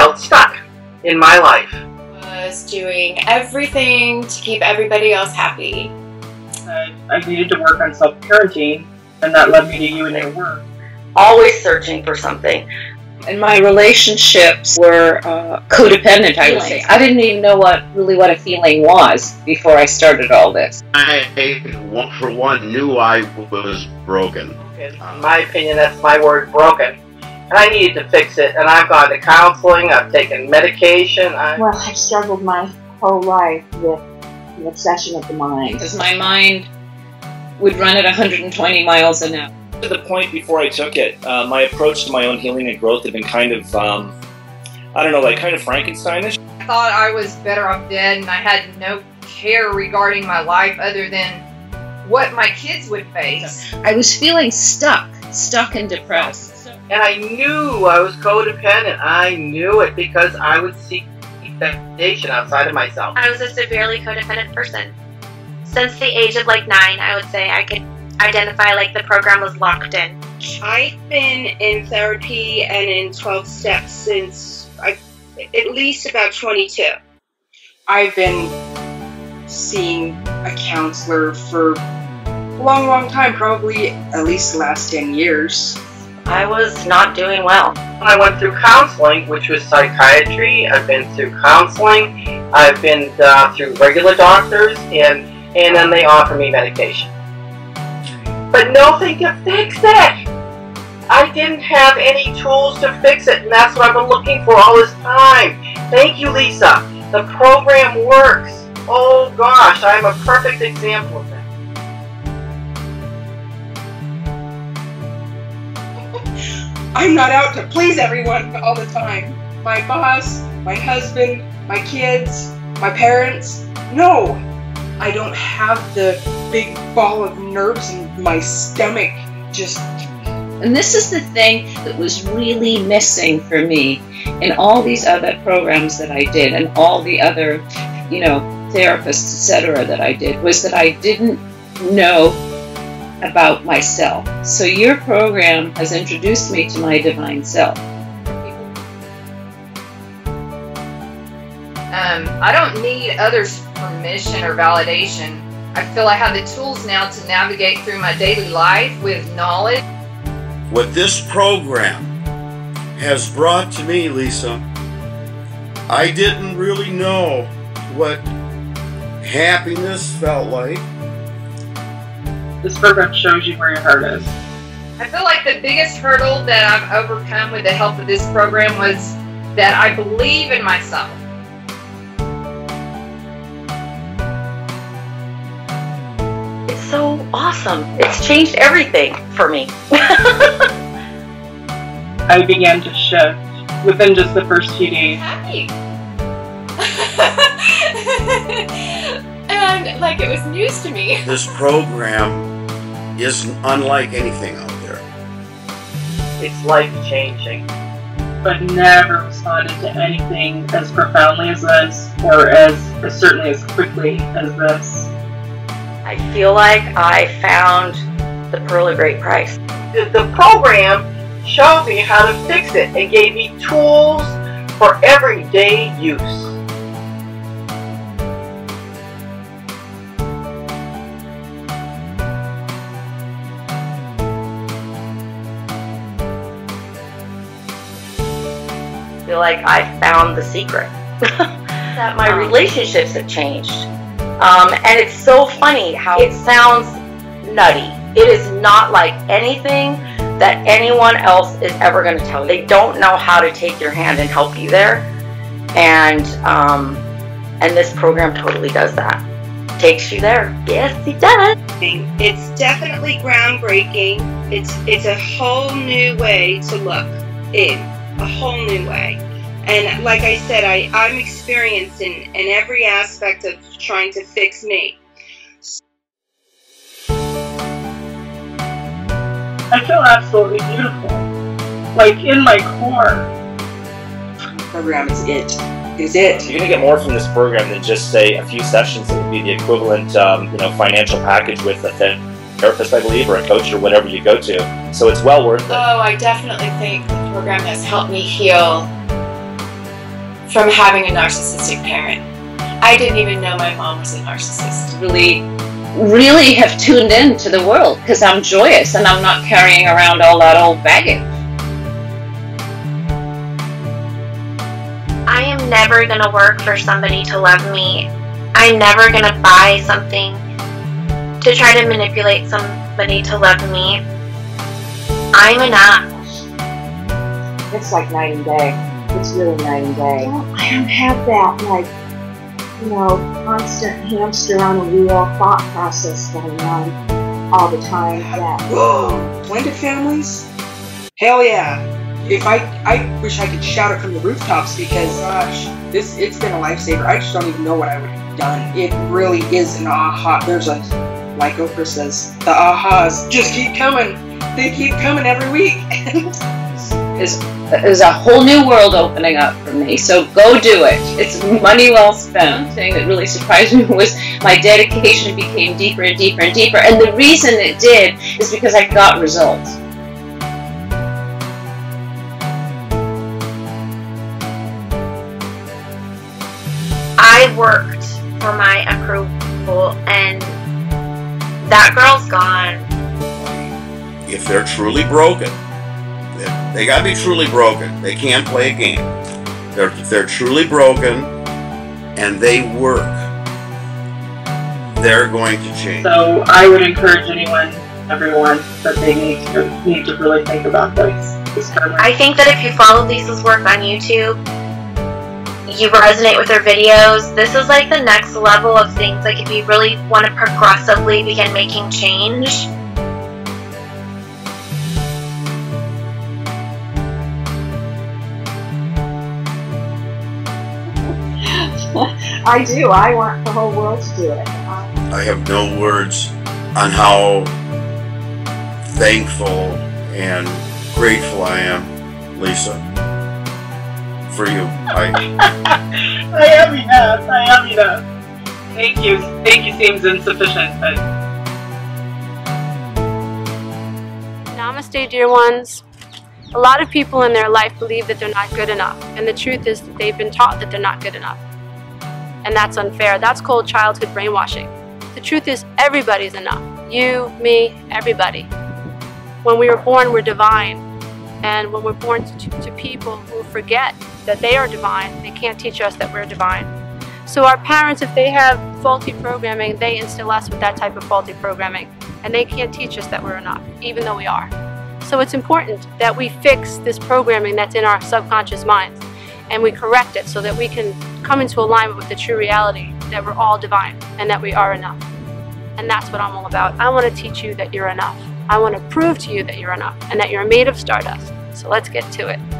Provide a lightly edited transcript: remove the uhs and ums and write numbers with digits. felt stuck in my life. I was doing everything to keep everybody else happy. I needed to work on self-parenting, and that led me to you and your work. Always searching for something. And my relationships were codependent, I would say. I didn't even know really what a feeling was before I started all this. I, for one, knew I was broken. In my opinion, that's my word, broken. And I needed to fix it, and I've gone to counseling, I've taken medication. Well, I've struggled my whole life with the obsession of the mind. Because my mind would run at 120 miles an hour. To the point before I took it, my approach to my own healing and growth had been kind of, I don't know, like kind of Frankensteinish. I thought I was better off dead, and I had no care regarding my life other than what my kids would face. I was feeling stuck and depressed. And I knew I was codependent. I knew it because I would seek validation outside of myself. I was a severely codependent person. Since the age of like 9, I would say I could identify like the program was locked in. I've been in therapy and in 12 steps since at least about 22. I've been seeing a counselor for a long, long time, probably at least the last 10 years. I was not doing well. I went through counseling, which was psychiatry. I've been through counseling. I've been through regular doctors, and then they offer me medication. But nothing to fix it. I didn't have any tools to fix it, and that's what I've been looking for all this time. Thank you, Lisa. The program works. Oh gosh, I'm a perfect example of that. I'm not out to please everyone all the time. My boss, my husband, my kids, my parents. No, I don't have the big ball of nerves in my stomach just. And this is the thing that was really missing for me in all these other programs that I did and all the other, you know, therapists, etc. that I did, was that I didn't know about myself. So your program has introduced me to my divine self. I don't need others' permission or validation. I feel I have the tools now to navigate through my daily life with knowledge. What this program has brought to me, Lisa, I didn't really know what happiness felt like. This program shows you where your heart is. I feel like the biggest hurdle that I've overcome with the help of this program was that I believe in myself. So awesome. It's changed everything for me. I began to shift within just the first few days. Happy. And like it was news to me. This program is unlike anything out there. It's life-changing. But never responded to anything as profoundly as this, or as certainly as quickly as this. I feel like I found the pearl of great price. The program showed me how to fix it and gave me tools for everyday use. I feel like I found the secret. That my relationships have changed. And it's so funny how it sounds nutty. It is not like anything that anyone else is ever going to tell you. They don't know how to take your hand and help you there. And this program totally does that. Takes you there. Yes, it does. It's definitely groundbreaking. It's a whole new way to look in. A whole new way. And like I said, I'm experienced in every aspect of trying to fix me. I feel absolutely beautiful. Like in my core. The program is it. Is it. You're going to get more from this program than just, say, a few sessions that would be the equivalent you know, financial package with a therapist, I believe, or a coach or whatever you go to. So it's well worth it. Oh, I definitely think the program has helped me heal from having a narcissistic parent. I didn't even know my mom was a narcissist. Really have tuned in to the world because I'm joyous and I'm not carrying around all that old baggage. I am never going to work for somebody to love me. I'm never going to buy something to try to manipulate somebody to love me. I'm enough. It's like night and day. It's really night and day. I don't have that, like, you know, constant hamster on a wheel thought process going on all the time. Whoa! Blended families? Hell yeah! If I wish I could shout it from the rooftops because, gosh, it's been a lifesaver. I just don't even know what I would have done. It really is an aha. There's a, like Oprah says, the ahas just keep coming. They keep coming every week. There's a whole new world opening up for me, so go do it. It's money well spent. The thing that really surprised me was my dedication became deeper and deeper and deeper. And the reason it did is because I got results. I worked for my approval, and that girl's gone. If they're truly broken, they gotta be truly broken. They can't play a game. They're truly broken, and they work. They're going to change. So I would encourage everyone, that they need to really think about this. I think that if you follow Lisa's work on YouTube, you resonate with her videos. This is like the next level of things. Like if you really want to progressively begin making change. I do. I want the whole world to do it. I have no words on how thankful and grateful I am, Lisa, for you. I am enough. I am enough. Thank you. Thank you seems insufficient, but Namaste, dear ones. A lot of people in their life believe that they're not good enough, and the truth is that they've been taught that they're not good enough. And that's unfair. That's called childhood brainwashing. The truth is everybody's enough. You, me, everybody. When we were born, we're divine. And when we're born to people who forget that they are divine, they can't teach us that we're divine. So our parents, if they have faulty programming, they instill us with that type of faulty programming. And they can't teach us that we're enough, even though we are. So it's important that we fix this programming that's in our subconscious minds. And we correct it so that we can come into alignment with the true reality that we're all divine and that we are enough. And that's what I'm all about. I want to teach you that you're enough. I want to prove to you that you're enough and that you're made of stardust. So let's get to it.